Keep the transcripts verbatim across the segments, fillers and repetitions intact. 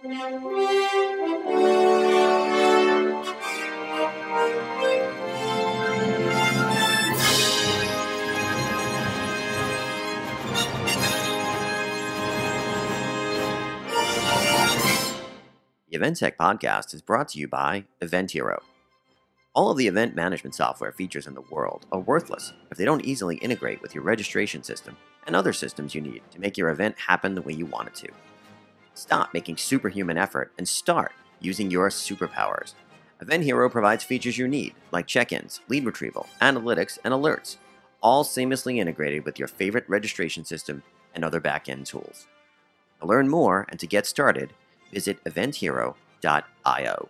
The Event Tech Podcast is brought to you by Event Hero. All of the event management software features in the world are worthless if they don't easily integrate with your registration system and other systems you need to make your event happen the way you want it to. Stop making superhuman effort and start using your superpowers. Event Hero provides features you need, like check-ins, lead retrieval, analytics, and alerts, all seamlessly integrated with your favorite registration system and other back-end tools. To learn more and to get started, visit event hero dot i o.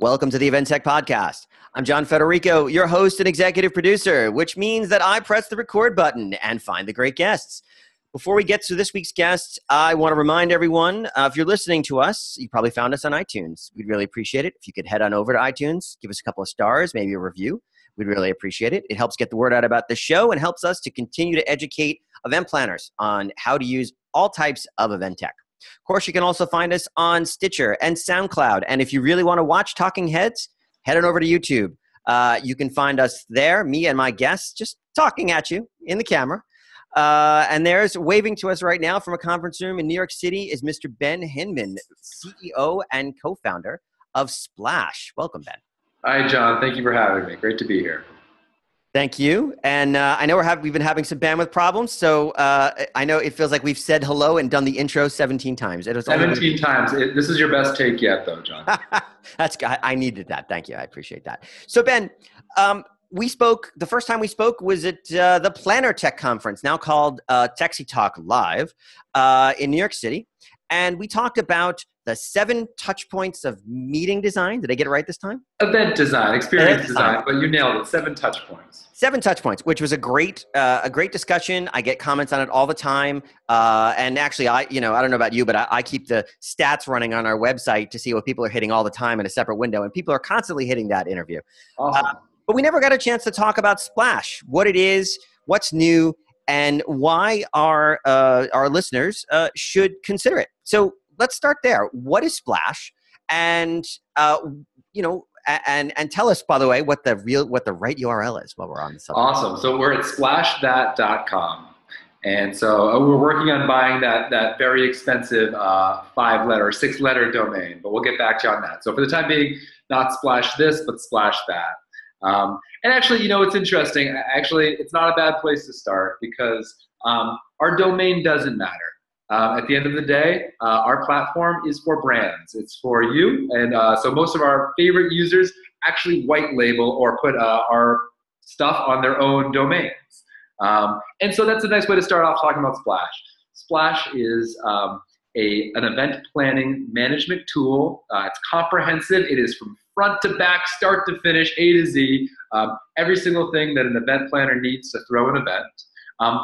Welcome to the Event Tech Podcast. I'm John Federico, your host and executive producer, which means that I press the record button and find the great guests. Before we get to this week's guests, I want to remind everyone, uh, if you're listening to us, you probably found us on iTunes. We'd really appreciate it if you could head on over to iTunes, give us a couple of stars, maybe a review. We'd really appreciate it. It helps get the word out about the show and helps us to continue to educate event planners on how to use all types of event tech. Of course, you can also find us on Stitcher and SoundCloud. And if you really want to watch Talking Heads, head on over to YouTube. Uh, you can find us there, me and my guests, just talking at you in the camera. Uh, and there's waving to us right now from a conference room in New York City is Mister Ben Hindman, C E O and co-founder of Splash. Welcome, Ben. Hi, John. Thank you for having me. Great to be here. Thank you. And uh, I know we're ha- we've been having some bandwidth problems, so uh, I know it feels like we've said hello and done the intro seventeen times. It was seventeen times. It, this is your best take yet, though, John. That's I, I needed that. Thank you. I appreciate that. So, Ben, um, we spoke, the first time we spoke was at uh, the Planner Tech Conference, now called uh, Texi Talk Live uh, in New York City. And we talked about the seven touch points of meeting design. Did I get it right this time? Event design, experience Event design. design, but you nailed it. Seven touch points. Seven touch points, which was a great, uh, a great discussion. I get comments on it all the time. Uh, and actually, I, you know, I don't know about you, but I, I keep the stats running on our website to see what people are hitting all the time in a separate window. And people are constantly hitting that interview. Awesome. Uh, but we never got a chance to talk about Splash, what it is, what's new, and why our uh, our listeners uh, should consider it. So let's start there. What is Splash? And uh, you know, and and tell us, by the way, what the real what the right U R L is while we're on the subject. Awesome. So we're at splash that dot com. And so uh, we're working on buying that that very expensive uh, five-letter, six-letter domain, but we'll get back to you on that. So for the time being, not Splash this, but Splash that. Um, and actually, you know, it's interesting. Actually, it's not a bad place to start because um, our domain doesn't matter. Uh, at the end of the day, uh, our platform is for brands. It's for you. And uh, so most of our favorite users actually white label or put uh, our stuff on their own domains. Um, and so that's a nice way to start off talking about Splash. Splash is um, a, an event planning management tool. Uh, it's comprehensive. It is from front to back, start to finish, A to Z, um, every single thing that an event planner needs to throw an event um,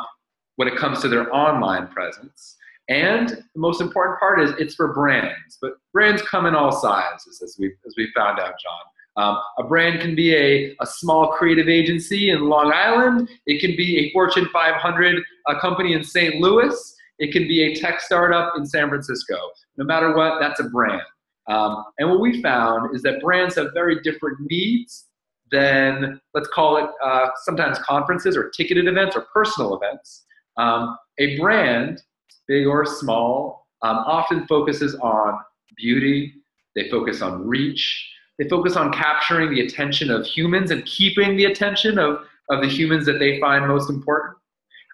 when it comes to their online presence. And the most important part is it's for brands, but brands come in all sizes, as we as we found out, John. Um, a brand can be a, a small creative agency in Long Island. It can be a Fortune five hundred a company in Saint Louis. It can be a tech startup in San Francisco. No matter what, that's a brand. Um, and what we found is that brands have very different needs than, let's call it, uh, sometimes conferences or ticketed events or personal events. Um, a brand, big or small, um, often focuses on beauty. They focus on reach. They focus on capturing the attention of humans and keeping the attention of, of the humans that they find most important.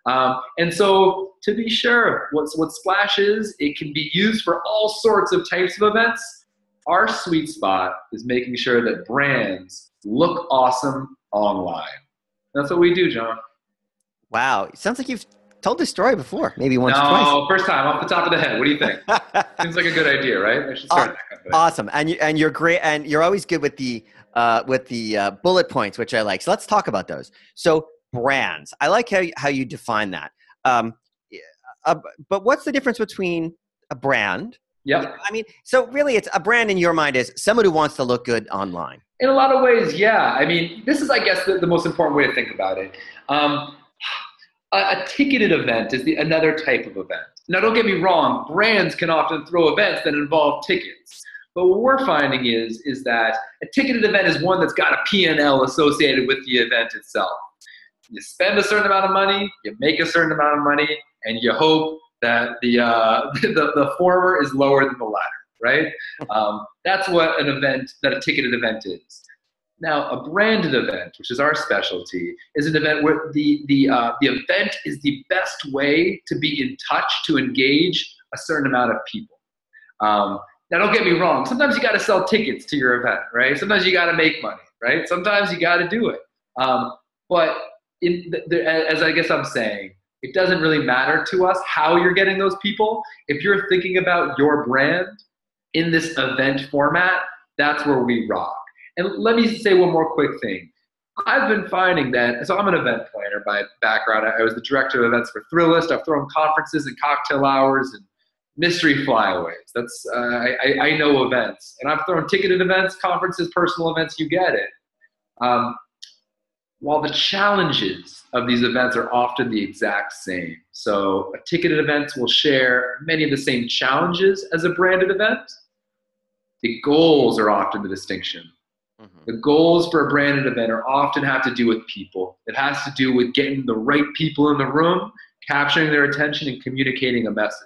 Um, and so, to be sure, what's, what Splash is, it can be used for all sorts of types of events. Our sweet spot is making sure that brands look awesome online. That's what we do, John. Wow. It sounds like you've told this story before, maybe once no, or twice. No, first time, off the top of the head. What do you think? Seems like a good idea, right? I should start awesome. that company. Awesome. And, you, and you're great. And you're always good with the, uh, with the uh, bullet points, which I like. So let's talk about those. So brands. I like how, how you define that. Um, uh, but what's the difference between a brand Yeah. I mean, so really it's a brand in your mind is someone who wants to look good online. In a lot of ways, yeah. I mean, this is, I guess, the, the most important way to think about it. Um, a, a ticketed event is the, another type of event. Now, don't get me wrong. Brands can often throw events that involve tickets. But what we're finding is, is that a ticketed event is one that's got a P and L associated with the event itself. You spend a certain amount of money, you make a certain amount of money, and you hope that the, uh, the, the former is lower than the latter, right? Um, that's what an event, that a ticketed event is. Now, a branded event, which is our specialty, is an event where the, the, uh, the event is the best way to be in touch, to engage a certain amount of people. Um, now, don't get me wrong. Sometimes you got to sell tickets to your event, right? Sometimes you got to make money, right? Sometimes you got to do it. Um, but in the, the, as I guess I'm saying, it doesn't really matter to us how you're getting those people. If you're thinking about your brand in this event format, that's where we rock. And let me say one more quick thing. I've been finding that, so I'm an event planner by background. I was the director of events for Thrillist. I've thrown conferences and cocktail hours and mystery flyaways. That's, uh, I, I know events. And I've thrown ticketed events, conferences, personal events, you get it. Um, while the challenges of these events are often the exact same. So a ticketed event will share many of the same challenges as a branded event. The goals are often the distinction. Mm-hmm. The goals for a branded event are often have to do with people. It has to do with getting the right people in the room, capturing their attention, and communicating a message.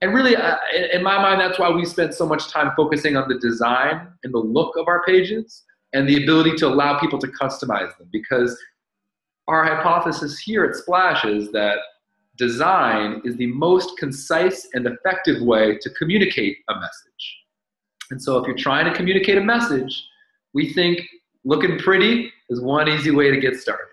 And really, uh, in my mind, that's why we spend so much time focusing on the design and the look of our pages and the ability to allow people to customize them. Because our hypothesis here at Splash is that design is the most concise and effective way to communicate a message. And so if you're trying to communicate a message, we think looking pretty is one easy way to get started.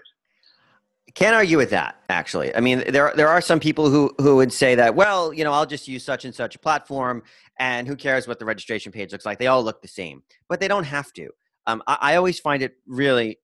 Can't argue with that, actually. I mean, there, there are some people who, who would say that, well, you know, I'll just use such and such a platform and who cares what the registration page looks like. They all look the same, but they don't have to. Um, I, I always find it really,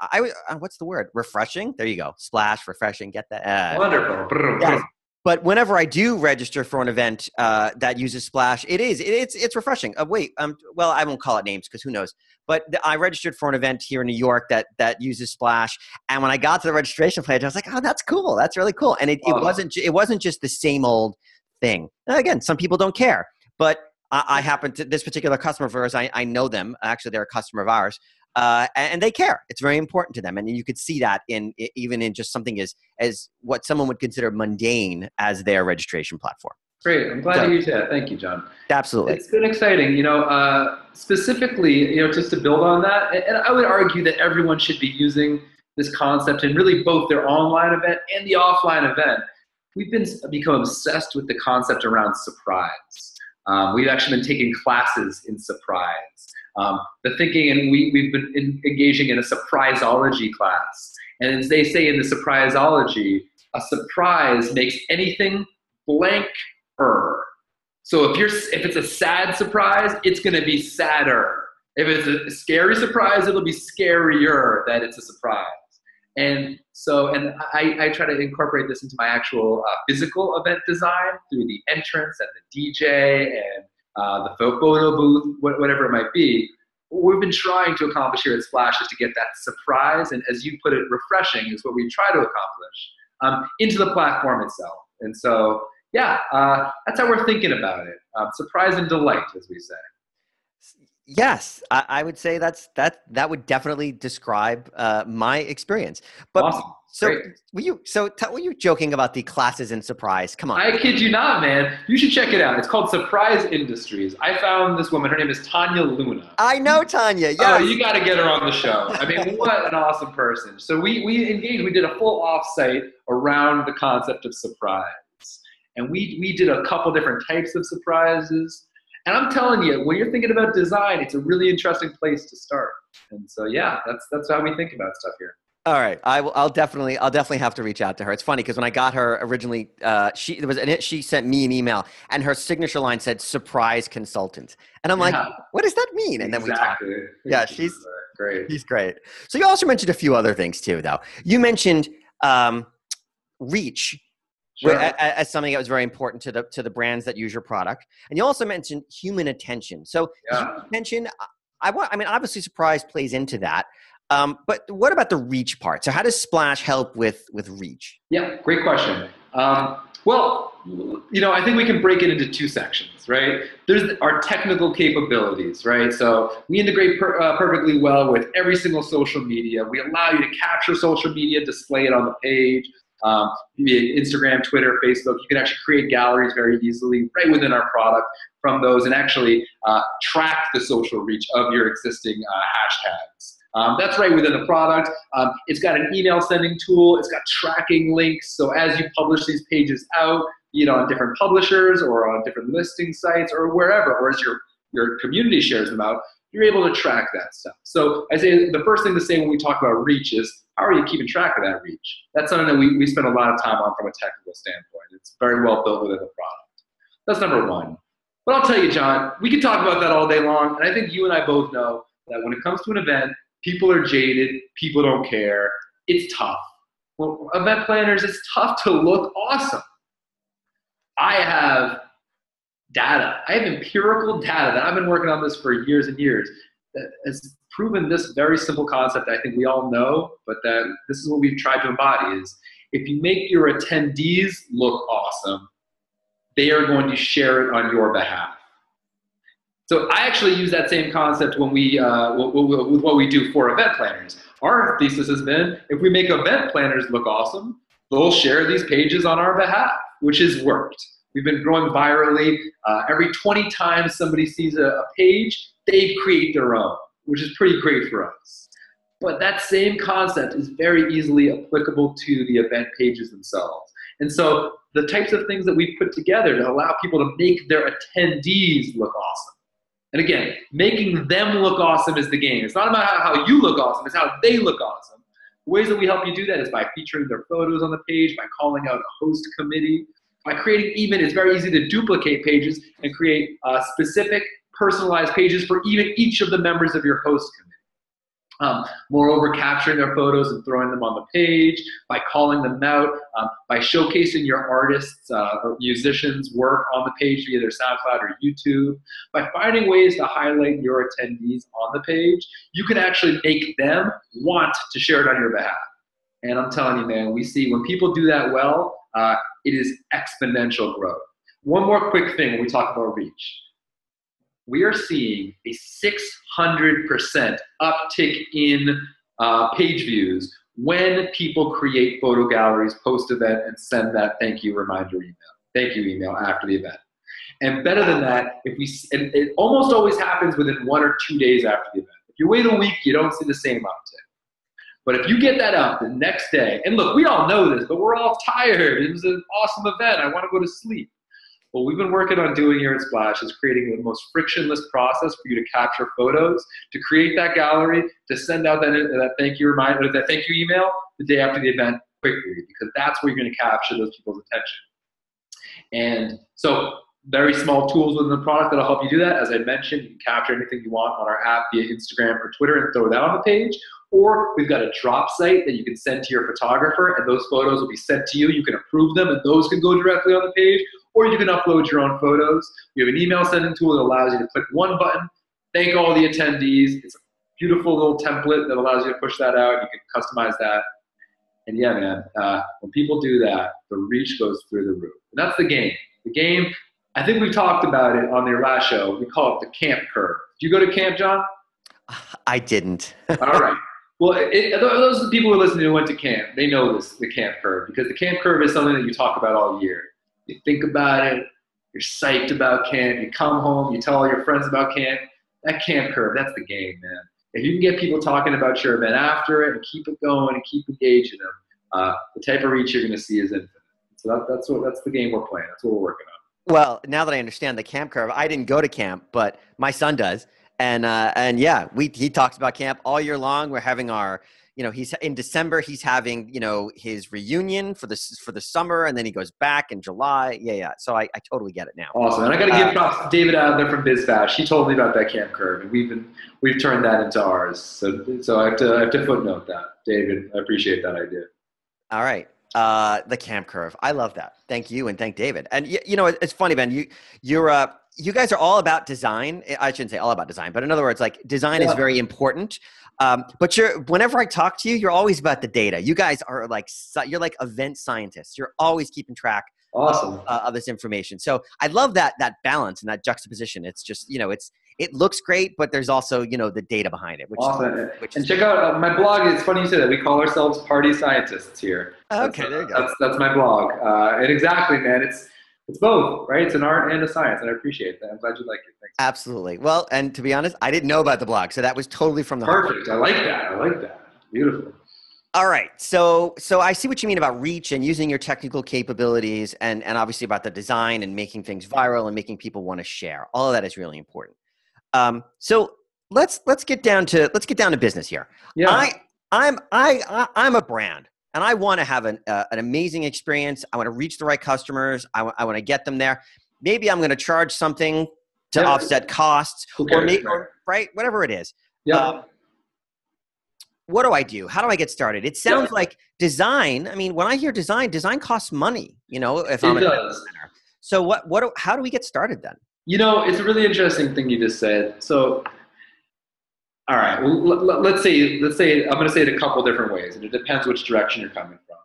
I, I what's the word? Refreshing? There you go. Splash, refreshing, get that. Uh, Wonderful. Yes. But whenever I do register for an event uh, that uses Splash, it is, it, it's, it's refreshing. Uh, wait, um, well, I won't call it names because who knows. But the, I registered for an event here in New York that, that uses Splash. And when I got to the registration page, I was like, oh, that's cool. That's really cool. And it, it, wasn't, it wasn't just the same old thing. And again, some people don't care. But I, I happen to, this particular customer of ours, I, I know them. Actually, they're a customer of ours. Uh, and they care. It's very important to them. And you could see that in even in just something as, as what someone would consider mundane as their registration platform. Great. I'm glad so, to hear that. Thank you, John. Absolutely. It's been exciting. You know, uh, specifically, you know, just to build on that, and I would argue that everyone should be using this concept in really both their online event and the offline event. We've been become obsessed with the concept around surprise. Um, we've actually been taking classes in surprise. Um, the thinking, and we, we've been in, engaging in a surpriseology class. And as they say in the surpriseology, a surprise makes anything blanker. So if you're, if it's a sad surprise, it's going to be sadder. If it's a scary surprise, it'll be scarier that it's a surprise. And so, and I, I try to incorporate this into my actual uh, physical event design through the entrance and the D J and Uh, the photo booth, whatever it might be. What we've been trying to accomplish here at Splash is to get that surprise, and as you put it, refreshing is what we try to accomplish, um, into the platform itself. And so, yeah, uh, that's how we're thinking about it. Uh, surprise and delight, as we say. Yes, I, I would say that's that. That would definitely describe uh, my experience. But awesome. So Great. were you? So t- were you joking about the classes in surprise? Come on, I kid you not, man. You should check it out. It's called Surprise Industries. I found this woman. Her name is Tanya Luna. I know Tanya. Yeah, oh, you got to get her on the show. I mean, what an awesome person. So we we engaged. We did a full offsite around the concept of surprise, and we we did a couple different types of surprises. And I'm telling you, when you're thinking about design, it's a really interesting place to start. And so, yeah, that's that's how we think about stuff here. All right, I will. I'll definitely. I'll definitely have to reach out to her. It's funny because when I got her originally, uh, she there was an, she sent me an email, and her signature line said "surprise consultant," and I'm yeah. like, "What does that mean?" And then exactly. we talked. Yeah, she's great. She's great. So you also mentioned a few other things too, though. You mentioned um, reach. sure. as, as something that was very important to the, to the brands that use your product. And you also mentioned human attention. So yeah. human attention, I, I, I mean, obviously Surprise plays into that. Um, but what about the reach part? So how does Splash help with, with reach? Yeah, great question. Um, well, you know, I think we can break it into two sections, right? There's our technical capabilities, right? So we integrate per, uh, perfectly well with every single social media. We allow you to capture social media, display it on the page, um, be it Instagram, Twitter, Facebook. You can actually create galleries very easily right within our product from those and actually uh, track the social reach of your existing uh, hashtags. Um, that's right within the product. Um, it's got an email sending tool. It's got tracking links. So as you publish these pages out, you know, on different publishers or on different listing sites or wherever, or as your, your community shares them out, you're able to track that stuff. So I say the first thing to say when we talk about reach is, how are you keeping track of that reach? That's something that we, we spend a lot of time on from a technical standpoint. It's very well built within the product. That's number one. But I'll tell you, John, we can talk about that all day long. And I think you and I both know that when it comes to an event, people are jaded, people don't care, it's tough. Well, event planners, it's tough to look awesome. I have data, I have empirical data that I've been working on this for years and years that has proven this very simple concept that I think we all know, but that this is what we've tried to embody is, if you make your attendees look awesome, they are going to share it on your behalf. So I actually use that same concept when we, uh, with what we do for event planners. Our thesis has been, if we make event planners look awesome, they'll share these pages on our behalf, which has worked. We've been growing virally. Uh, every twenty times somebody sees a, a page, they create their own, which is pretty great for us. But that same concept is very easily applicable to the event pages themselves. And so the types of things that we put together to allow people to make their attendees look awesome. And again, making them look awesome is the game. It's not about how you look awesome, it's how they look awesome. Ways that we help you do that is by featuring their photos on the page, by calling out a host committee, by creating even, it's very easy to duplicate pages and create uh, specific personalized pages for even each of the members of your host committee. Um, moreover, capturing their photos and throwing them on the page, by calling them out, um, by showcasing your artists' uh, or musicians' work on the page via their SoundCloud or YouTube, by finding ways to highlight your attendees on the page, you can actually make them want to share it on your behalf. And I'm telling you, man, we see when people do that well, uh, it is exponential growth. One more quick thing when we talk about reach. We are seeing a six hundred percent uptick in uh, page views when people create photo galleries post-event and send that thank you reminder email, thank you email after the event. And better than that, if we, and it almost always happens within one or two days after the event. If you wait a week, you don't see the same uptick. But if you get that up the next day, and look, we all know this, but we're all tired. It was an awesome event. I want to go to sleep. What we've been working on doing here at Splash is creating the most frictionless process for you to capture photos, to create that gallery, to send out that, that thank you reminder, that thank you email the day after the event quickly, because that's where you're going to capture those people's attention. And so very small tools within the product that'll help you do that. As I mentioned, you can capture anything you want on our app via Instagram or Twitter and throw that on the page. Or we've got a drop site that you can send to your photographer, and those photos will be sent to you. You can approve them, and those can go directly on the page. Or you can upload your own photos. You have an email sending tool that allows you to click one button, thank all the attendees. It's a beautiful little template that allows you to push that out. You can customize that. And yeah, man, uh, when people do that, the reach goes through the roof. And that's the game. The game, I think we talked about it on the last show. We call it the camp curve. Do you go to camp, John? I didn't. All right. Well, it, those people who listen who went to camp, they know this, the camp curve, because the camp curve is something that you talk about all year. You think about it, you're psyched about camp, you come home, you tell all your friends about camp. That camp curve, that's the game, man. If you can get people talking about your event after it and keep it going and keep engaging them, uh, the type of reach you're going to see is infinite. So that, that's, what, that's the game we're playing. That's what we're working on. Well, now that I understand the camp curve, I didn't go to camp, but my son does. And, uh, and yeah, we, he talks about camp all year long. We're having our... You know, he's in December, he's having, you know, his reunion for the, for the summer, and then he goes back in July. Yeah, yeah. So I, I totally get it now. Awesome. And I got to give props to David Adler from BizFash. He told me about that camp curve, and we've been, we've turned that into ours. So, so I have to, I have to footnote that, David. I appreciate that idea. All right. Uh, the camp curve. I love that. Thank you. And thank David. And you, you know, it's funny, Ben, you, you're, uh, you guys are all about design. I shouldn't say all about design, but in other words, like design yeah. is very important. Um, but you're, whenever I talk to you, you're always about the data. You guys are like, you're like event scientists. You're always keeping track awesome. of, uh, of this information. So I love that, that balance and that juxtaposition. It's just, you know, it's, it looks great, but there's also, you know, the data behind it. Which awesome. Is, which and is check great. out uh, my blog. It's funny you say that. We call ourselves party scientists here. Okay, that's, there you go. That's, that's my blog. Uh, and exactly, man, it's, it's both, right? It's an art and a science, and I appreciate that. I'm glad you like it. Thanks. Absolutely. Well, and to be honest, I didn't know about the blog, so that was totally from the heart. Perfect. I like that. I like that. Beautiful. All right. So, so I see what you mean about reach and using your technical capabilities and, and obviously about the design and making things viral and making people want to share. All of that is really important. Um, so let's, let's get down to, let's get down to business here. Yeah. I, I'm, I, I, I'm a brand and I want to have an, uh, an amazing experience. I want to reach the right customers. I, I want to get them there. Maybe I'm going to charge something to yeah. offset costs okay. or maybe, or, right. Whatever it is. Yeah. Um, what do I do? How do I get started? It sounds yeah. like design. I mean, when I hear design, design costs money, you know, if it I'm a so what, what, do, how do we get started then? You know, it's a really interesting thing you just said. So, all right, well, let's say, let's say, I'm going to say it a couple different ways, and it depends which direction you're coming from.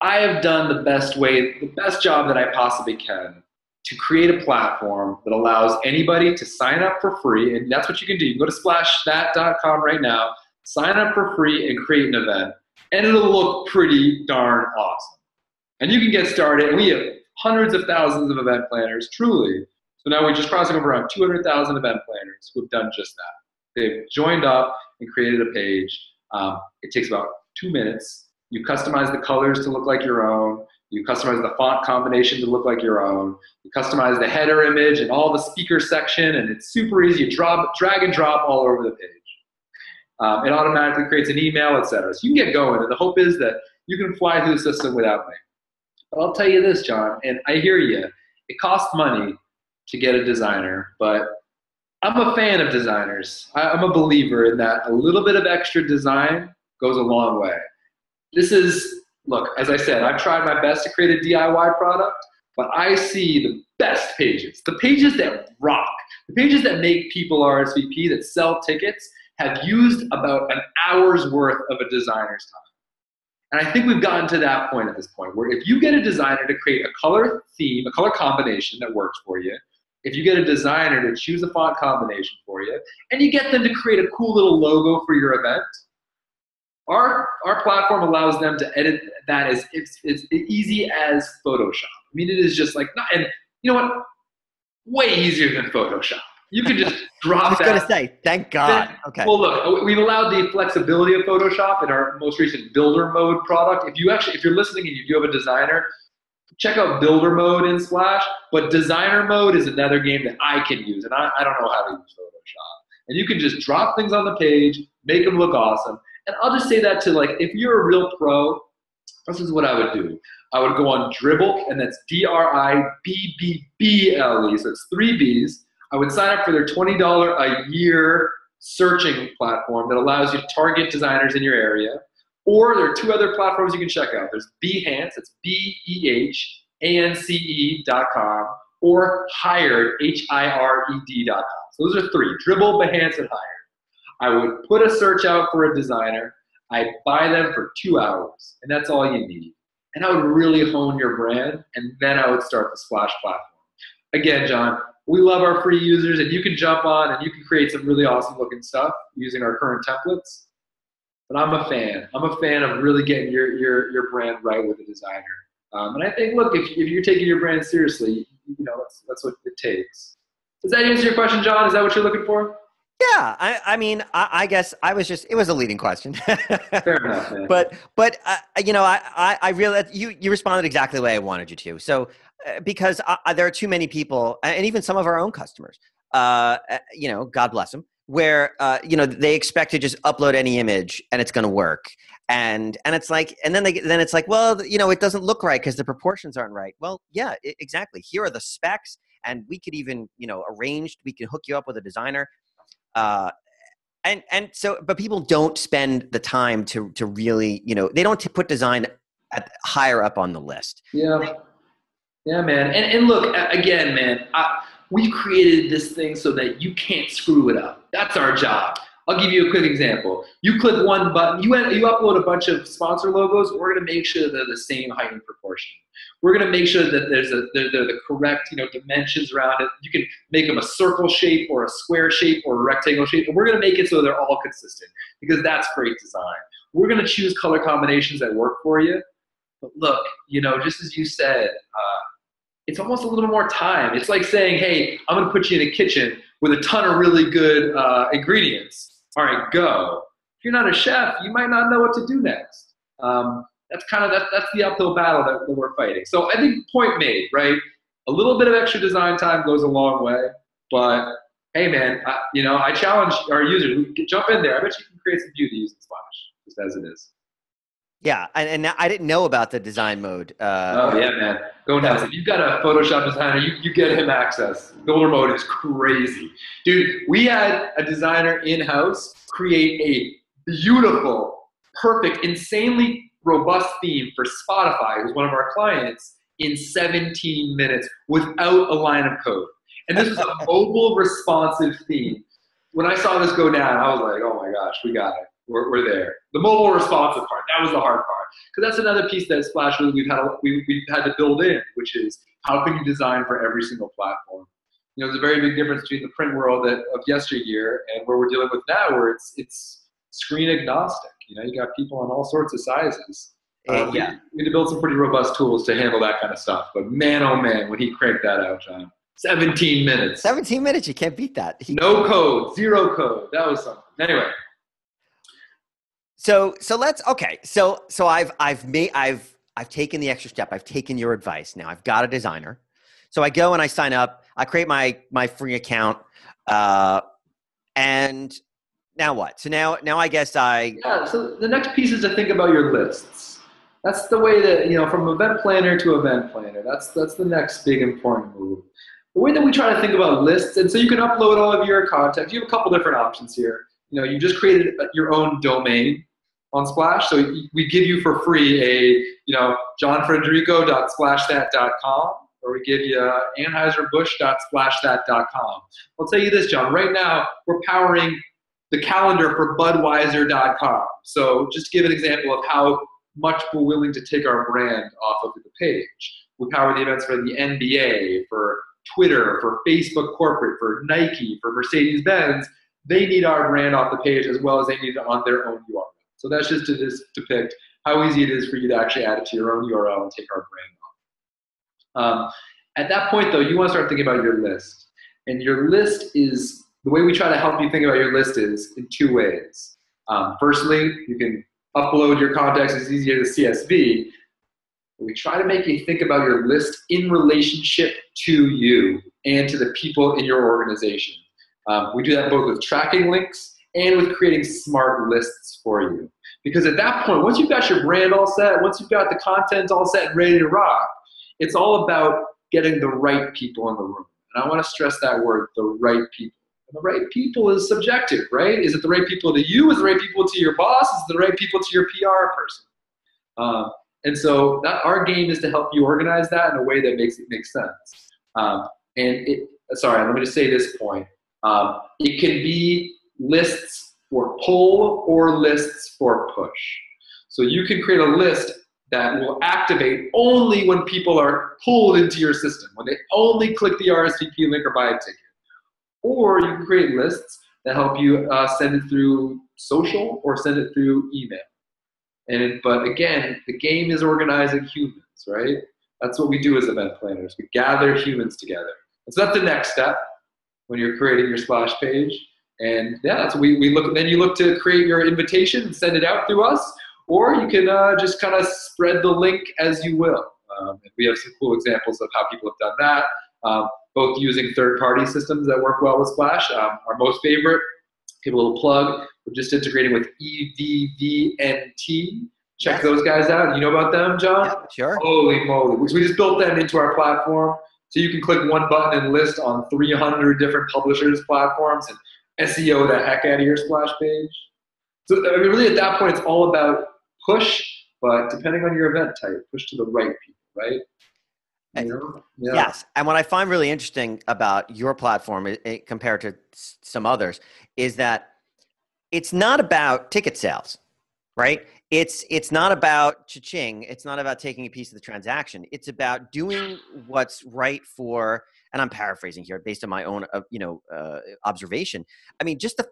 I have done the best way, the best job that I possibly can to create a platform that allows anybody to sign up for free, and that's what you can do. You can go to splash that dot com right now, sign up for free, and create an event, and it'll look pretty darn awesome. And you can get started, and we have hundreds of thousands of event planners, truly. So now we're just crossing over around two hundred thousand event planners who have done just that. They've joined up and created a page. Um, it takes about two minutes. You customize the colors to look like your own. You customize the font combination to look like your own. You customize the header image and all the speaker section, and it's super easy. You drop, drag and drop all over the page. Um, it automatically creates an email, et cetera. So you can get going, and the hope is that you can fly through the system without me. But I'll tell you this, John, and I hear you. It costs money to get a designer, but I'm a fan of designers. I, I'm a believer in that a little bit of extra design goes a long way. This is, look, as I said, I've tried my best to create a D I Y product, but I see the best pages, the pages that rock, the pages that make people R S V P, that sell tickets, have used about an hour's worth of a designer's time. And I think we've gotten to that point at this point, where if you get a designer to create a color theme, a color combination that works for you, if you get a designer to choose a font combination for you, and you get them to create a cool little logo for your event, our, our platform allows them to edit that as it's, it's easy as Photoshop. I mean, it is just like, not, and you know what? Way easier than Photoshop. You can just drop I was that. I was going to say, thank God. Then, okay. Well, look, we've allowed the flexibility of Photoshop in our most recent Builder Mode product. If you actually, if you're listening and you do have a designer, check out Builder Mode in Splash, but Designer Mode is another game that I can use, and I, I don't know how to use Photoshop. And you can just drop things on the page, make them look awesome. And I'll just say that to, like, if you're a real pro, this is what I would do. I would go on Dribbble, and that's D R I B B B L E, so it's three B's. I would sign up for their twenty dollars a year searching platform that allows you to target designers in your area. Or there are two other platforms you can check out. There's Behance, it's B E H A N C E dot com, or Hired, H I R E D dot com. So those are three, Dribbble, Behance, and Hired. I would put a search out for a designer. I'd buy them for two hours, and that's all you need. And I would really hone your brand, and then I would start the Splash platform. Again, John, we love our free users, and you can jump on and you can create some really awesome looking stuff using our current templates. But I'm a fan. I'm a fan of really getting your, your, your brand right with a designer. Um, and I think, look, if, if you're taking your brand seriously, you know, that's, that's what it takes. Does that answer your question, John? Is that what you're looking for? Yeah. I, I mean, I, I guess I was just, it was a leading question. Fair enough, man. But, but uh, you know, I, I, I realized you, you responded exactly the way I wanted you to. So, uh, because I, I, there are too many people, and even some of our own customers, uh, you know, God bless them, where, uh, you know, they expect to just upload any image and it's going to work. And, and it's like, and then they, then it's like, well, you know, it doesn't look right because the proportions aren't right. Well, yeah, it, exactly. Here are the specs, and we could even, you know, arrange, we can hook you up with a designer. Uh, and, and so, but people don't spend the time to, to really, you know, they don't put design at, higher up on the list. Yeah. Yeah, man. And, and look, again, man, I, we created this thing so that you can't screw it up. That's our job. I'll give you a quick example. You click one button, you, you upload a bunch of sponsor logos, we're going to make sure they're the same height and proportion. We're going to make sure that there's a, they're, they're the correct, you know, dimensions around it. You can make them a circle shape or a square shape or a rectangle shape, and we're going to make it so they're all consistent because that's great design. We're going to choose color combinations that work for you. But look, you know, just as you said, uh, it's almost a little more time. It's like saying, hey, I'm going to put you in a kitchen with a ton of really good uh, ingredients. All right, go. If you're not a chef, you might not know what to do next. Um, that's kind of, that, that's the uphill battle that, that we're fighting. So I think point made, right? A little bit of extra design time goes a long way, but hey man, I, you know, I challenge our users, jump in there. I bet you can create some beauty using Splash, just as it is. Yeah, and, and I didn't know about the design mode. Uh, oh yeah, man, go nuts. If you've got a Photoshop designer, you, you get him access. Builder mode is crazy. Dude, we had a designer in-house create a beautiful, perfect, insanely robust theme for Spotify, who's one of our clients, in seventeen minutes without a line of code. And this was a mobile responsive theme. When I saw this go down, I was like, oh my gosh, we got it. We're, we're there. The mobile responsive part, that was the hard part. Because that's another piece that Splash really we've had, we, we've had to build in, which is how can you design for every single platform? You know, there's a very big difference between the print world that, of yesteryear and where we're dealing with now, where it's, it's screen agnostic. You know, you got people on all sorts of sizes. Um, yeah. We need to build some pretty robust tools to handle that kind of stuff. But man, oh man, when he cranked that out, John, seventeen minutes. seventeen minutes, you can't beat that. He no code, zero code. That was something. Anyway. So, so let's, okay. So, so I've, I've made, I've, I've taken the extra step. I've taken your advice. Now I've got a designer. So I go and I sign up, I create my, my free account. Uh, and now what? So now, now I guess I, yeah, so the next piece is to think about your lists. That's the way that, you know, from event planner to event planner, that's, that's the next big important move. The way that we try to think about lists. And so you can upload all of your content. You have a couple different options here. You know, you just created your own domain on Splash. So we give you for free a, you know, john federico dot splash that dot com, or we give you anheuser busch dot splash that dot com. I'll tell you this, John, right now we're powering the calendar for budweiser dot com. So just to give an example of how much we're willing to take our brand off of the page. We power the events for the N B A, for Twitter, for Facebook corporate, for Nike, for Mercedes-Benz. They need our brand off the page as well as they need it on their own U R L. So that's just to just depict how easy it is for you to actually add it to your own U R L and take our brand off. Um, at that point, though, you want to start thinking about your list. And your list is, the way we try to help you think about your list is in two ways. Um, firstly, you can upload your contacts as easy as a C S V. We try to make you think about your list in relationship to you and to the people in your organization. Um, we do that both with tracking links and with creating smart lists for you. Because at that point, once you've got your brand all set, once you've got the content all set and ready to rock, it's all about getting the right people in the room. And I want to stress that word, the right people. And the right people is subjective, right? Is it the right people to you? Is it the right people to your boss? Is it the right people to your P R person? Um, and so that, our game is to help you organize that in a way that makes it make sense. Um, and it, sorry, let me just say this point. Um, it can be lists for pull or lists for push. So you can create a list that will activate only when people are pulled into your system, when they only click the R S V P link or buy a ticket. Or you can create lists that help you uh, send it through social or send it through email. And it, but again, the game is organizing humans, right? That's what we do as event planners. We gather humans together. So that's the next step when you're creating your Splash page. And yeah, that's what we, we look, then you look to create your invitation and send it out through us, or you can uh, just kind of spread the link as you will. Um, and we have some cool examples of how people have done that, um, both using third-party systems that work well with Splash. Um, our most favorite, give a little plug, we're just integrating with E V V N T. Check those guys out. You know about them, John? Yeah, sure. Holy moly. We just built them into our platform. So you can click one button and list on three hundred different publishers' platforms and S E O the heck out of your Splash page. So I mean, really at that point, it's all about push, but depending on your event type, push to the right people, right? You know? Yeah. Yes. And what I find really interesting about your platform it, it, compared to some others is that it's not about ticket sales, right? It's, it's not about cha-ching. It's not about taking a piece of the transaction. It's about doing what's right for, and I'm paraphrasing here based on my own, uh, you know, uh, observation. I mean, just the,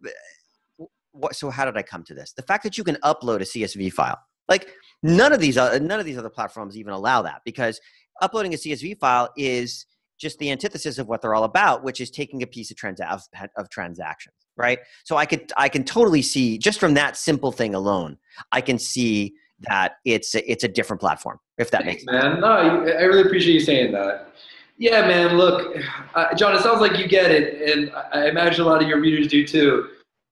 what, so how did I come to this? The fact that you can upload a C S V file, like none of these, uh, none of these other platforms even allow that, because uploading a C S V file is just the antithesis of what they're all about, which is taking a piece of, transa of transactions, right? So I could, I can totally see, just from that simple thing alone, I can see that it's a, it's a different platform, if that Thanks, makes sense. Man, no, I really appreciate you saying that. Yeah, man, look, uh, John, it sounds like you get it, and I imagine a lot of your readers do too.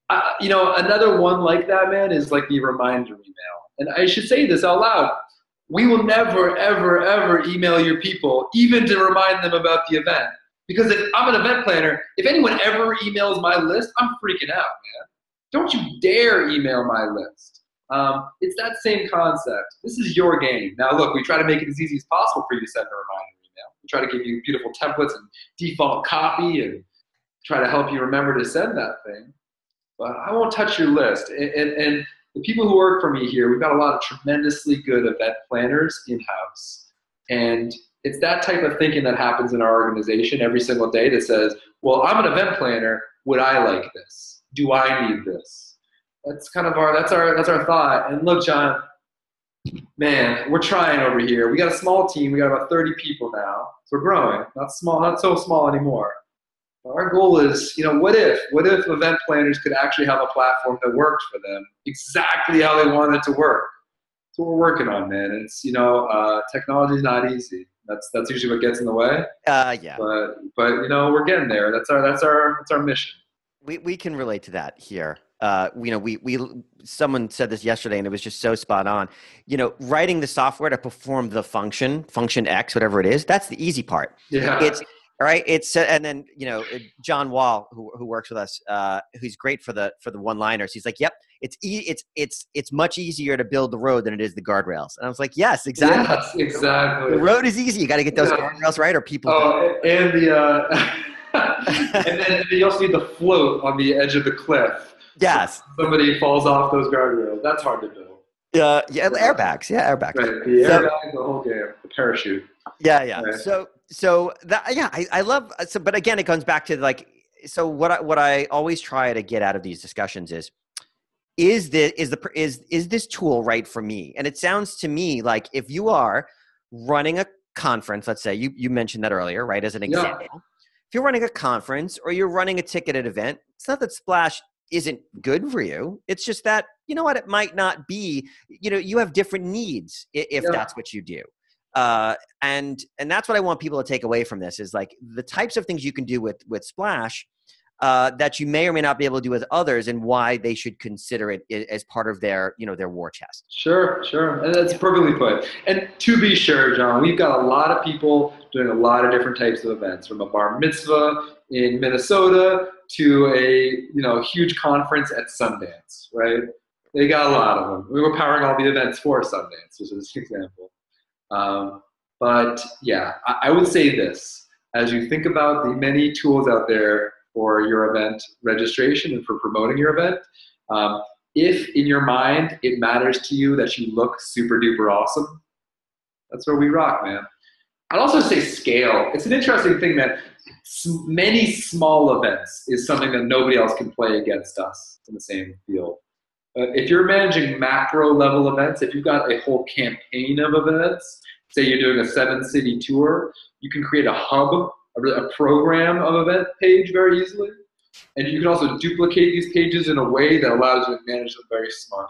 Uh, you know, another one like that, man, is like the reminder email. And I should say this out loud. We will never, ever, ever email your people, even to remind them about the event. Because if I'm an event planner, if anyone ever emails my list, I'm freaking out, man. Don't you dare email my list. Um, it's that same concept. This is your game. Now, look, we try to make it as easy as possible for you to send a reminder email. We try to give you beautiful templates and default copy and try to help you remember to send that thing. But I won't touch your list. And, and, and the people who work for me here, we've got a lot of tremendously good event planners in-house. And it's that type of thinking that happens in our organization every single day that says, well, I'm an event planner. Would I like this? Do I need this? That's kind of our, that's our, that's our thought. And look, John, man, we're trying over here. We got a small team. We got about thirty people now. So we're growing, not small, not so small anymore. Our goal is, you know, what if? What if event planners could actually have a platform that worked for them exactly how they want it to work? That's what we're working on, man. It's, you know, uh, technology is not easy. That's that's usually what gets in the way. Uh, yeah. But but you know, we're getting there. That's our that's our that's our mission. We we can relate to that here. Uh, you know, we we someone said this yesterday, and it was just so spot on. You know, writing the software to perform the function, function X, whatever it is, that's the easy part. Yeah. It's All right. It's, and then, you know, John Wall, who, who works with us, uh, who's great for the, for the one liners. He's like, yep, it's, e it's, it's, it's much easier to build the road than it is the guardrails. And I was like, yes, exactly. Yes, exactly. The road is easy. You got to get those yeah. guardrails right or people. Oh, and the, uh, and then you also need the float on the edge of the cliff. Yes. So somebody falls off those guardrails. That's hard to build. Uh, yeah, airbags. Yeah, airbags. Right. The so, airbags, the whole game, the parachute. Yeah, yeah. Right. So, so that, yeah, I, I love. So, but again, it comes back to like. So, what I what I always try to get out of these discussions is, is the is the is is this tool right for me? And it sounds to me like if you are running a conference, let's say you you mentioned that earlier, right? As an example, yeah. If you're running a conference or you're running a ticketed event, it's not that Splash isn't good for you. It's just that, you know what, it might not be, you know, you have different needs if yeah. that's what you do. Uh, and, and that's what I want people to take away from this is like the types of things you can do with, with Splash uh, that you may or may not be able to do with others and why they should consider it as part of their, you know, their war chest. Sure. Sure. And that's perfectly put. And to be sure, John, we've got a lot of people doing a lot of different types of events, from a bar mitzvah in Minnesota to a, you know, huge conference at Sundance, right? They got a lot of them. We were powering all the events for Sundance, which is an example. Um, but yeah, I, I would say this, as you think about the many tools out there for your event registration and for promoting your event, um, if in your mind it matters to you that you look super duper awesome, that's where we rock, man. I'd also say scale. It's an interesting thing that many small events is something that nobody else can play against us in the same field. Uh, if you're managing macro level events, if you've got a whole campaign of events, say you're doing a seven city tour, you can create a hub, a, a program of event page very easily. And you can also duplicate these pages in a way that allows you to manage them very smartly.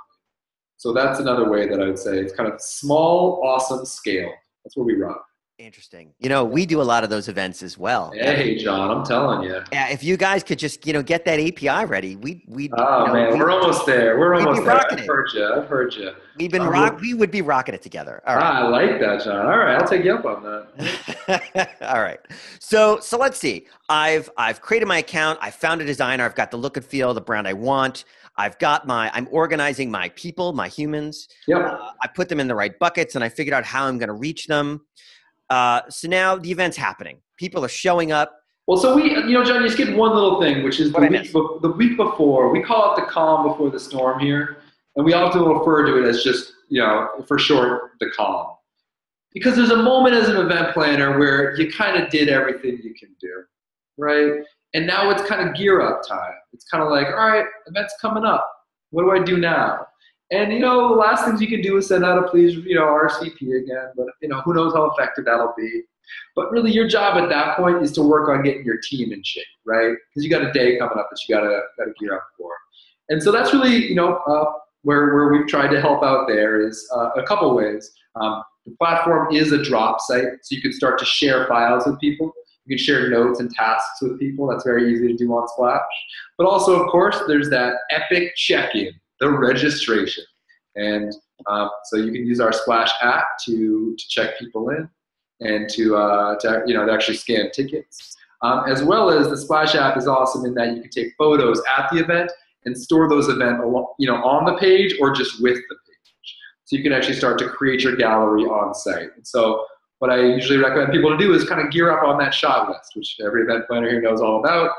So that's another way that I would say it's kind of small, awesome scale. That's where we rock. Interesting. You know, we do a lot of those events as well. Hey, John, I'm telling you. Yeah, if you guys could just, you know, get that A P I ready, we we. Oh you know, man, we, we're almost there. We're almost there. I've heard you. I've heard you. We've been um, rock. We would be rocking it together. All right. I like that, John. All right, I'll take you up on that. All right. So so let's see. I've I've created my account. I found a designer. I've got the look and feel, the brand I want. I've got my, I'm organizing my people, my humans. Yep. Uh, I put them in the right buckets and I figured out how I'm going to reach them. Uh, so now the event's happening. People are showing up. Well, so we, you know, John, you skipped one little thing, which is the week, be- the week before. We call it the calm before the storm here. And we often refer to it as just, you know, for short, the calm. Because there's a moment as an event planner where you kind of did everything you can do, right? And now it's kind of gear up time. It's kind of like, all right, event's coming up. What do I do now? And, you know, the last things you can do is send out a please, you know, R S V P again. But, you know, who knows how effective that'll be. But really your job at that point is to work on getting your team in shape, right? Because you got a day coming up that you got to got to gear up for. And so that's really, you know, uh, where, where we've tried to help out there is uh, a couple ways. Um, the platform is a drop site, so you can start to share files with people. You can share notes and tasks with people. That's very easy to do on Splash. But also, of course, there's that epic check-in, the registration. And uh, so you can use our Splash app to, to check people in and to, uh, to, you know, to actually scan tickets. Um, as well as the Splash app is awesome in that you can take photos at the event and store those event, you know, on the page or just with the page. So you can actually start to create your gallery on site. And so what I usually recommend people to do is kind of gear up on that shot list, which every event planner here knows all about.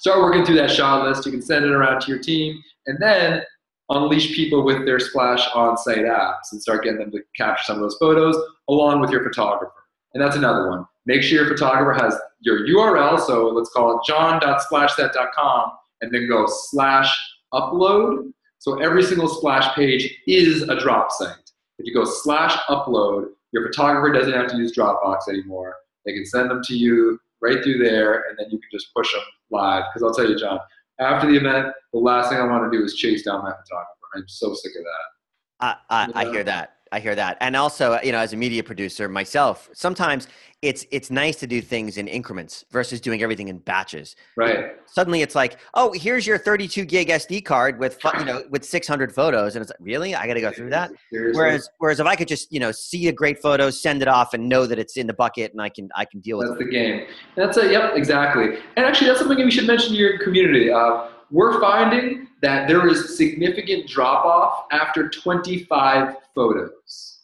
Start working through that shot list. You can send it around to your team and then unleash people with their Splash on-site apps and start getting them to capture some of those photos along with your photographer. And that's another one. Make sure your photographer has your U R L, so let's call it john dot splash that dot com, and then go slash upload. So every single Splash page is a drop site. If you go slash upload, your photographer doesn't have to use Dropbox anymore. They can send them to you right through there, and then you can just push them live. Because I'll tell you, John, after the event, the last thing I want to do is chase down my photographer. I'm so sick of that. I, I, you know? I hear that. I hear that. And also, you know, as a media producer myself, sometimes it's it's nice to do things in increments versus doing everything in batches. Right. Suddenly it's like, oh, here's your thirty-two gig S D card with, you know, with six hundred photos. And it's like, really? I got to go through that? Seriously? Whereas whereas if I could just, you know, see a great photo, send it off and know that it's in the bucket and I can I can deal with that's it. That's the game. That's it. Yep, exactly. And actually, that's something we should mention to your community. Uh, we're finding that there is significant drop-off after twenty-five photos.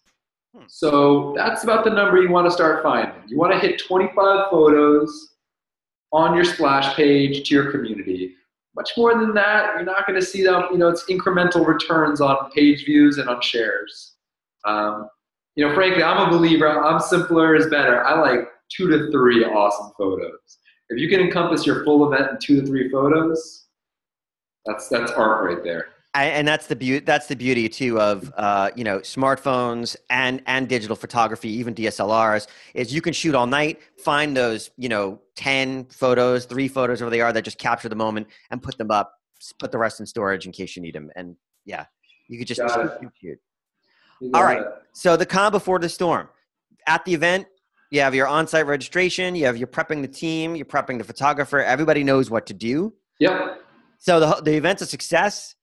Hmm. So that's about the number you want to start finding. You want to hit twenty-five photos on your Splash page to your community. Much more than that, you're not going to see them. You know, it's incremental returns on page views and on shares. Um, you know, frankly, I'm a believer. I'm simpler is better. I like two to three awesome photos. If you can encompass your full event in two to three photos, That's that's art right there. And that's the beauty. That's the beauty too of uh, you know, smartphones and and digital photography, even D S L Rs, is you can shoot all night, find those, you know, ten photos, three photos, whatever they are, that just capture the moment and put them up, put the rest in storage in case you need them. And yeah, you could just shoot, shoot, shoot. All right. So the calm before the storm. At the event, you have your on-site registration. You have you're prepping the team. You're prepping the photographer. Everybody knows what to do. Yep. So the the event's a success.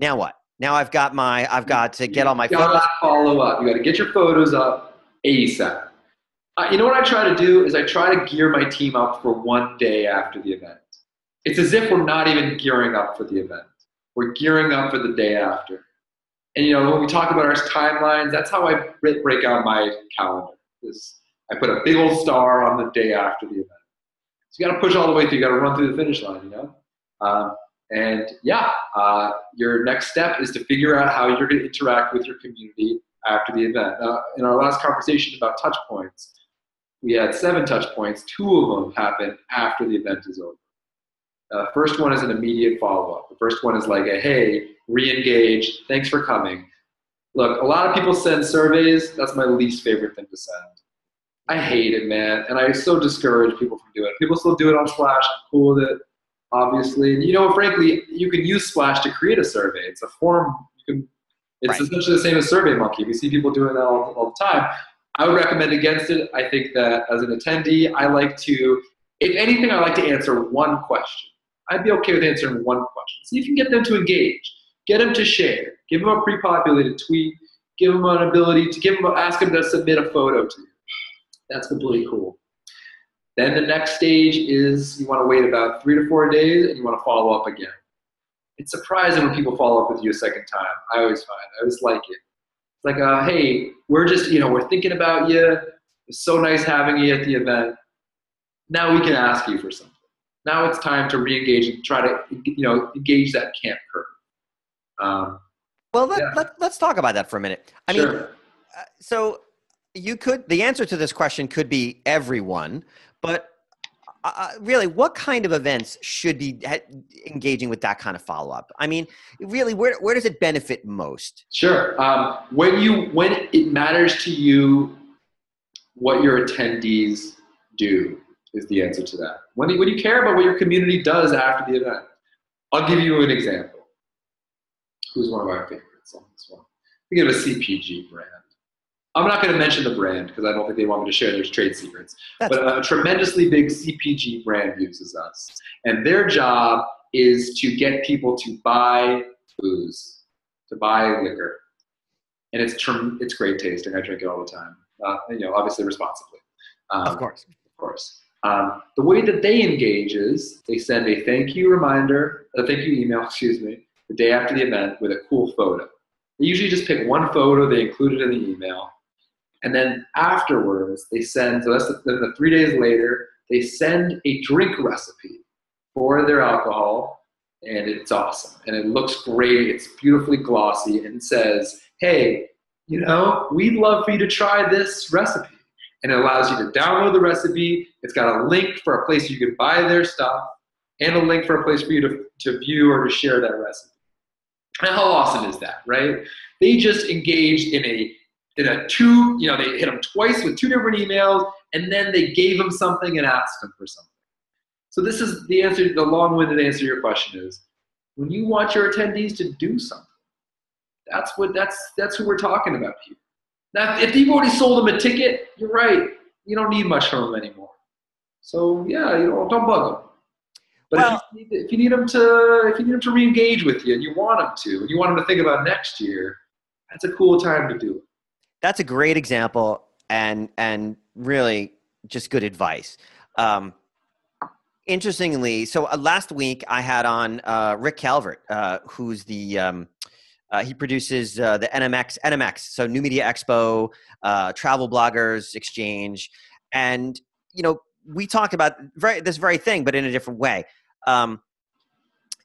Now what? Now I've got my I've got to get all my photos. You gotta follow up. You gotta get your photos up ASAP. Uh, you know what I try to do is I try to gear my team up for one day after the event. It's as if we're not even gearing up for the event. We're gearing up for the day after. And you know, when we talk about our timelines, that's how I break out my calendar. Is I put a big old star on the day after the event. So you gotta push all the way through. You gotta run through the finish line. You know. Um, and yeah, uh, your next step is to figure out how you're going to interact with your community after the event. Now, in our last conversation about touch points, we had seven touch points. Two of them happen after the event is over. The uh, first one is an immediate follow-up. The first one is like a, hey, re-engage, thanks for coming. Look, a lot of people send surveys. That's my least favorite thing to send. I hate it, man. And I so discourage people from doing it. People still do it on Splash. I'm cool with it. Obviously, and you know, frankly, you can use Splash to create a survey. It's a form. You can, it's right. Essentially the same as SurveyMonkey. We see people doing that all, all the time. I would recommend against it. I think that as an attendee, I like to, if anything, I like to answer one question. I'd be okay with answering one question. See if you can get them to engage, get them to share, give them a pre-populated tweet, give them an ability to give them, ask them to submit a photo to you. That's completely cool. Then the next stage is you want to wait about three to four days and you want to follow up again. it's surprising when people follow up with you a second time. I always find, I always like it. It's like, uh, hey, we're just, you know, we're thinking about you. It's so nice having you at the event. Now we can ask you for something. Now it's time to re-engage and try to, you know, engage that camp curve. Um, well, let, yeah. let, let's talk about that for a minute. I sure. mean, uh, so you could, the answer to this question could be everyone, but Uh, really, what kind of events should be engaging with that kind of follow-up? I mean, really, where, where does it benefit most? Sure. Um, when you, when it matters to you what your attendees do is the answer to that. When you, when you care about what your community does after the event. I'll give you an example. Who's one of our favorites on this one? We give a C P G brand. I'm not going to mention the brand because I don't think they want me to share their trade secrets. That's but a tremendously big C P G brand uses us. And their job is to get people to buy booze, to buy liquor. And it's it's great tasting. I drink it all the time. Uh, you know, obviously responsibly. Um, of course. Of course. Um, the way that they engage is they send a thank you reminder, a thank you email, excuse me, the day after the event with a cool photo. They usually just pick one photo, they include it in the email. And then afterwards, they send, so that's the, the three days later, they send a drink recipe for their alcohol, and it's awesome. And it looks great, it's beautifully glossy, and it says, hey, you know, we'd love for you to try this recipe. And it allows you to download the recipe, it's got a link for a place you can buy their stuff, and a link for a place for you to, to view or to share that recipe. And how awesome is that, right? They just engaged in a Did a two, you know, they hit them twice with two different emails, and then they gave them something and asked them for something. So this is the answer, the long-winded answer to your question is, when you want your attendees to do something, that's what, that's, that's who we're talking about here. Now, if you've already sold them a ticket, you're right, you don't need much from them anymore. So yeah, you know, don't bug them. But well, if, you need, if you need them to, if you need them to re-engage with you, and you want them to, and you want them to think about next year, that's a cool time to do it. That's a great example and, and really just good advice. Um, interestingly, so uh, last week I had on uh, Rick Calvert, uh, who's the, um, uh, he produces uh, the N M X, N M X, so New Media Expo, uh, Travel Bloggers Exchange. And, you know, we talked about very, this very thing, but in a different way. Um,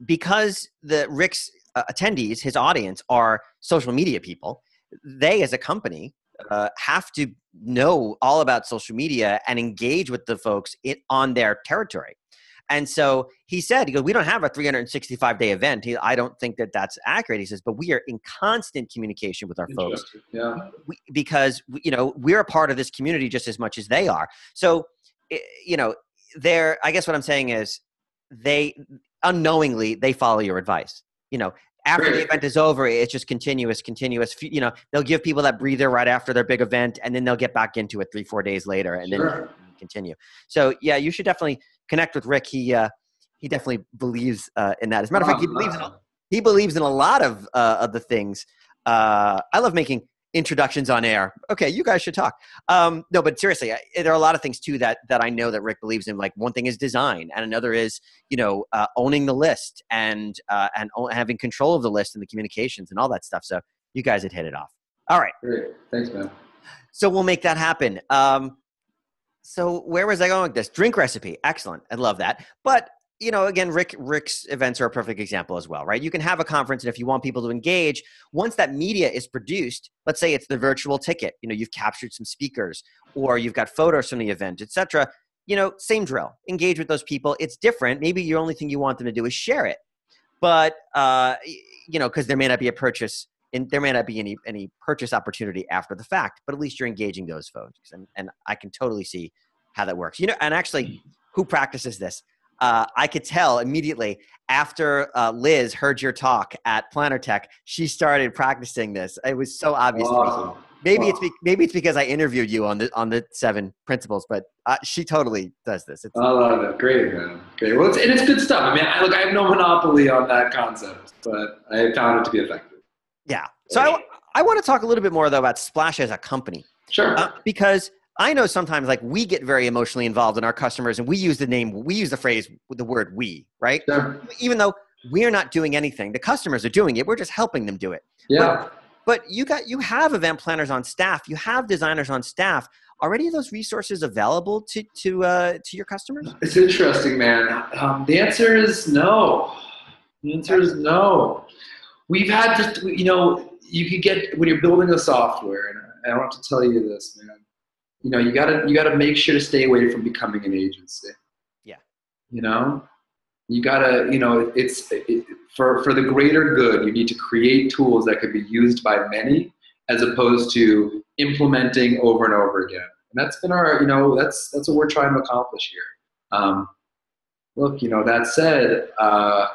because the Rick's uh, attendees, his audience are social media people, they as a company uh, have to know all about social media and engage with the folks it, on their territory. And so he said, he goes, we don't have a three sixty-five day event. He, I don't think that that's accurate. He says, but we are in constant communication with our folks yeah. we, because, you know, we're a part of this community just as much as they are. So, you know, they're, I guess what I'm saying is they unknowingly, they follow your advice, you know. After the event is over, it's just continuous, continuous. You know, they'll give people that breather right after their big event, and then they'll get back into it three, four days later, and sure. then continue. So, yeah, you should definitely connect with Rick. He uh, he definitely believes uh, in that. As a matter of fact, he believes in a, he believes in a lot of uh, of the things. Uh, I love making introductions on air. Okay, you guys should talk. Um, no, but seriously, I, there are a lot of things too that that I know that Rick believes in. Like one thing is design, and another is you know uh, owning the list and uh, and having control of the list and the communications and all that stuff. So you guys had hit it off. All right, great, thanks, man. So we'll make that happen. Um, so where was I going with this? Drink recipe, excellent. I love that, but. You know, again, Rick, Rick's events are a perfect example as well, right? You can have a conference, and if you want people to engage, once that media is produced, let's say it's the virtual ticket, you know, you've captured some speakers, or you've got photos from the event, et cetera, you know, same drill. Engage with those people. It's different. Maybe your only thing you want them to do is share it, but, uh, you know, because there may not be a purchase, and there may not be any, any purchase opportunity after the fact, but at least you're engaging those folks, and, and I can totally see how that works. You know, and actually, who practices this? Uh, I could tell immediately after uh, Liz heard your talk at Planner Tech, she started practicing this. It was so obvious. Awesome. To me. Maybe wow. it's be maybe it's because I interviewed you on the on the seven principles, but uh, she totally does this. It's I love it. Great, man. Great. Well, it's, and it's good stuff. I mean, I, look, I have no monopoly on that concept, but I found it to be effective. Yeah. So I, I want to talk a little bit more though about Splash as a company. Sure. Uh, because. I know sometimes like we get very emotionally involved in our customers and we use the name, we use the phrase, the word we, right? Sure. Even though we are not doing anything. The customers are doing it. We're just helping them do it. Yeah. But, but you got, you have event planners on staff. You have designers on staff. Are any of those resources available to, to, uh, to your customers? It's interesting, man. Um, the answer is no. The answer is no. We've had just, you know, you could get, when you're building a software, and I don't have to tell you this, man, you know, you gotta, you gotta make sure to stay away from becoming an agency. Yeah. You know, you gotta, you know, it's it, for, for the greater good, you need to create tools that could be used by many, as opposed to implementing over and over again. And that's been our, you know, that's, that's what we're trying to accomplish here. Um, look, you know, that said, uh,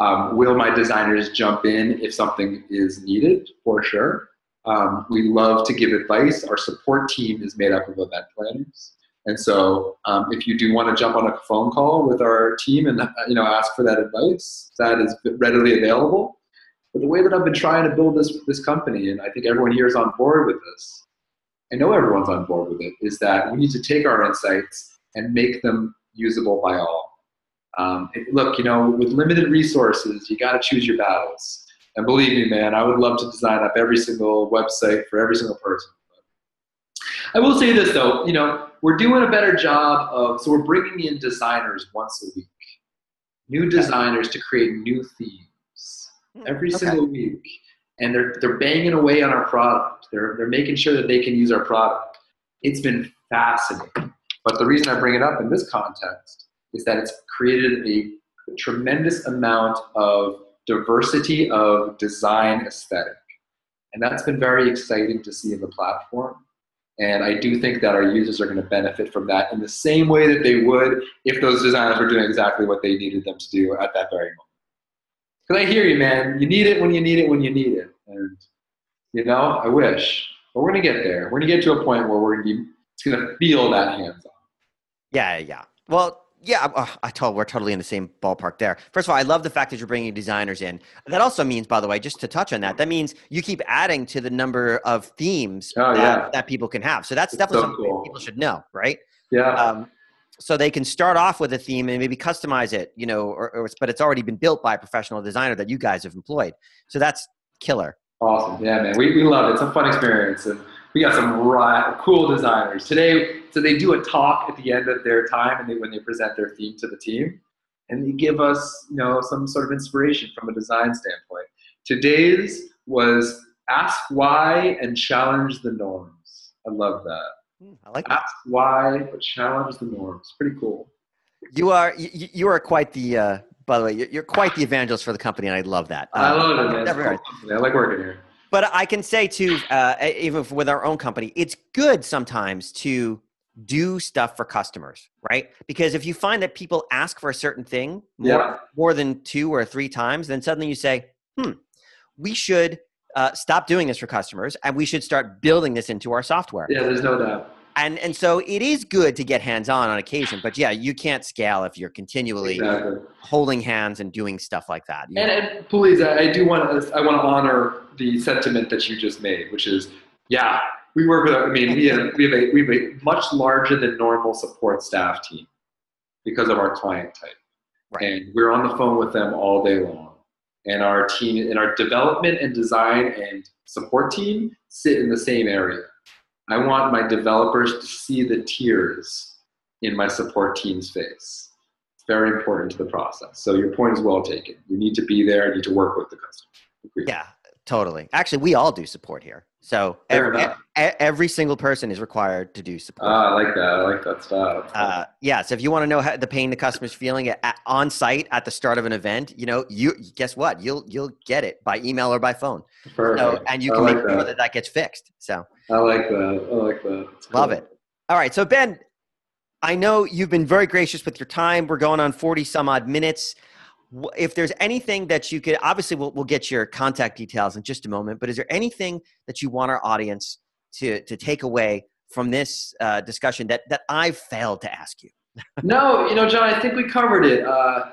um, will my designers jump in if something is needed? For sure. Um, we love to give advice. Our support team is made up of event planners. And so um, if you do want to jump on a phone call with our team and, you know, ask for that advice, that is readily available. But the way that I've been trying to build this, this company, and I think everyone here is on board with this, I know everyone's on board with it, is that we need to take our insights and make them usable by all. Um, look, you know, with limited resources, you got to choose your battles. And believe me, man, I would love to design up every single website for every single person. But I will say this, though, you know, we're doing a better job of, so we're bringing in designers once a week, new designers to create new themes. Every okay. single week, and they're they're banging away on our product. They're they're making sure that they can use our product. It's been fascinating. But the reason I bring it up in this context is that it's created a tremendous amount of diversity of design aesthetic, and that's been very exciting to see in the platform. And I do think that our users are going to benefit from that in the same way that they would if those designers were doing exactly what they needed them to do at that very moment. Because I hear you, man. You need it when you need it when you need it. And, you know, I wish. But we're going to get there. We're going to get to a point where we're gonna be, it's going to feel that hands-on. Yeah, yeah. Well, yeah, oh, I told, we're totally in the same ballpark there. First of all, I love the fact that you're bringing designers in. That also means, by the way, just to touch on that, that means you keep adding to the number of themes oh, yeah. that, that people can have. So that's it's definitely so something cool. people should know, right? Yeah. Um, So they can start off with a theme and maybe customize it, you know, or, or, but it's already been built by a professional designer that you guys have employed. So that's killer. Awesome. Yeah, man. We, we love it. It's a fun experience. And we got some right, cool designers today. So they do a talk at the end of their time and they, when they present their theme to the team, and they give us, you know, some sort of inspiration from a design standpoint. Today's was ask why and challenge the norms. I love that. I like that. Ask why, but challenge the norms. Pretty cool. You are you, you are quite the uh, by the way, you're quite the evangelist for the company, and I love that. Uh, I love it. Man. It's cool company. I like working here. But I can say too, uh, even with our own company, it's good sometimes to do stuff for customers, right? Because if you find that people ask for a certain thing more yeah. more than two or three times, then suddenly you say, "Hmm, we should." Uh, stop doing this for customers, and we should start building this into our software. Yeah, there's no doubt. And and so it is good to get hands-on on occasion, but yeah, you can't scale if you're continually exactly. holding hands and doing stuff like that. And, and please, I, I do want to I want to honor the sentiment that you just made, which is, yeah, we work with. I mean, we have we have a we have a much larger than normal support staff team because of our client type, right. And we're on the phone with them all day long. And our team, and our development and design and support team sit in the same area. I want my developers to see the tears in my support team's face. It's very important to the process. So your point is well taken. You need to be there. You need to work with the customer. Agreed. Yeah, totally. Actually, we all do support here. So every, every single person is required to do support. Ah, I like that. I like that stuff. Uh, yeah. So if you want to know how the pain the customer's feeling at, at, on site at the start of an event, you know, you guess what? You'll you'll get it by email or by phone. Perfect. So, and you can like make sure that. that that gets fixed. So I like that. I like that. Cool. Love it. All right. So Ben, I know you've been very gracious with your time. We're going on forty some odd minutes. If there's anything that you could, obviously we'll, we'll get your contact details in just a moment, but is there anything that you want our audience to, to take away from this uh, discussion that, that I've failed to ask you? No, you know, John, I think we covered it. Uh,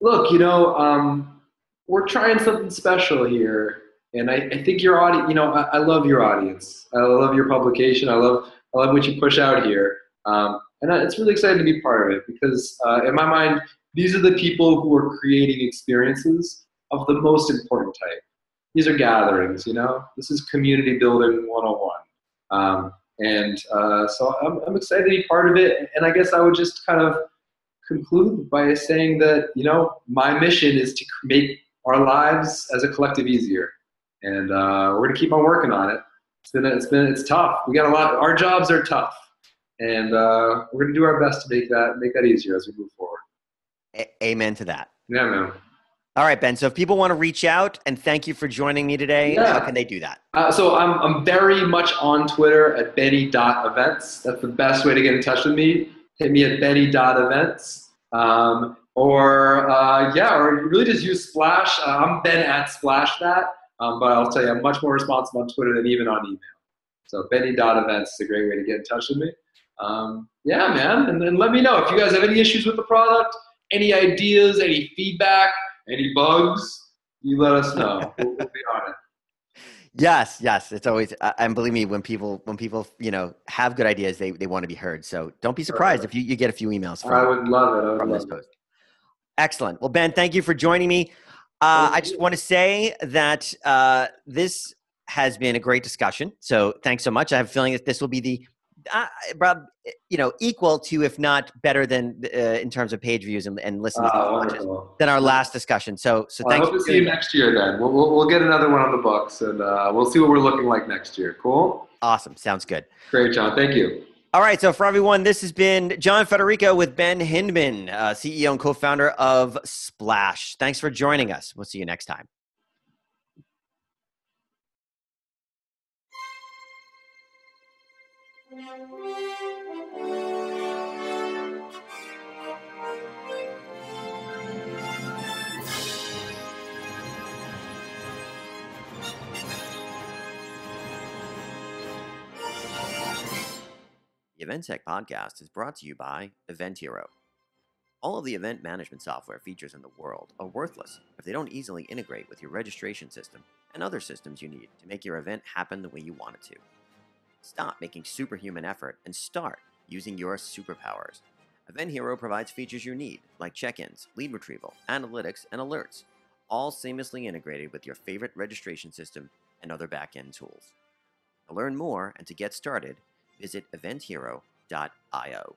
look, you know, um, we're trying something special here. And I, I think your audience, you know, I, I love your audience. I love your publication. I love, I love what you push out here. Um, and I, it's really exciting to be part of it because uh, in my mind, These are the people who are creating experiences of the most important type. These are gatherings, you know? This is community building one oh one. Um, and uh, so I'm, I'm excited to be part of it. And I guess I would just kind of conclude by saying that, you know, my mission is to make our lives as a collective easier. And uh, we're gonna keep on working on it. It's been, it's been, it's tough. We got a lot, our jobs are tough. And uh, we're gonna do our best to make that, make that easier as we move forward. A- amen to that. Yeah, man. All right, Ben. So if people want to reach out and thank you for joining me today, yeah. how can they do that? Uh, so I'm, I'm very much on Twitter at benny dot events. That's the best way to get in touch with me. Hit me at benny dot events. Um, or uh, yeah, or really just use Splash. Uh, I'm Ben at splashthat. Um, but I'll tell you, I'm much more responsive on Twitter than even on email. So benny dot events is a great way to get in touch with me. Um, yeah, man. And then let me know if you guys have any issues with the product, any ideas, any feedback, any bugs, you let us know. We'll, we'll be on it. Yes, yes. It's always, uh, and believe me, when people, when people, you know, have good ideas, they, they want to be heard. So don't be surprised if you, you get a few emails from, I would love it. I would from love this post. It. Excellent. Well, Ben, thank you for joining me. Uh, I just want to say that uh, this has been a great discussion. So thanks so much. I have a feeling that this will be the, Uh, Rob, you know, equal to, if not better than, uh, in terms of page views and, and listening uh, than our last discussion. So, so well, thanks. I hope to see you next year. Then we'll, we'll we'll get another one on the books, and uh, we'll see what we're looking like next year. Cool. Awesome. Sounds good. Great, John. Thank you. All right. So, for everyone, this has been John Federico with Ben Hindman, uh, C E O and co-founder of Splash. Thanks for joining us. We'll see you next time. The Event Tech Podcast is brought to you by Event Hero. All of the event management software features in the world are worthless if they don't easily integrate with your registration system and other systems you need to make your event happen the way you want it to. Stop making superhuman effort and start using your superpowers. Event Hero provides features you need, like check-ins, lead retrieval, analytics, and alerts, all seamlessly integrated with your favorite registration system and other back-end tools. To learn more and to get started, visit event hero dot io.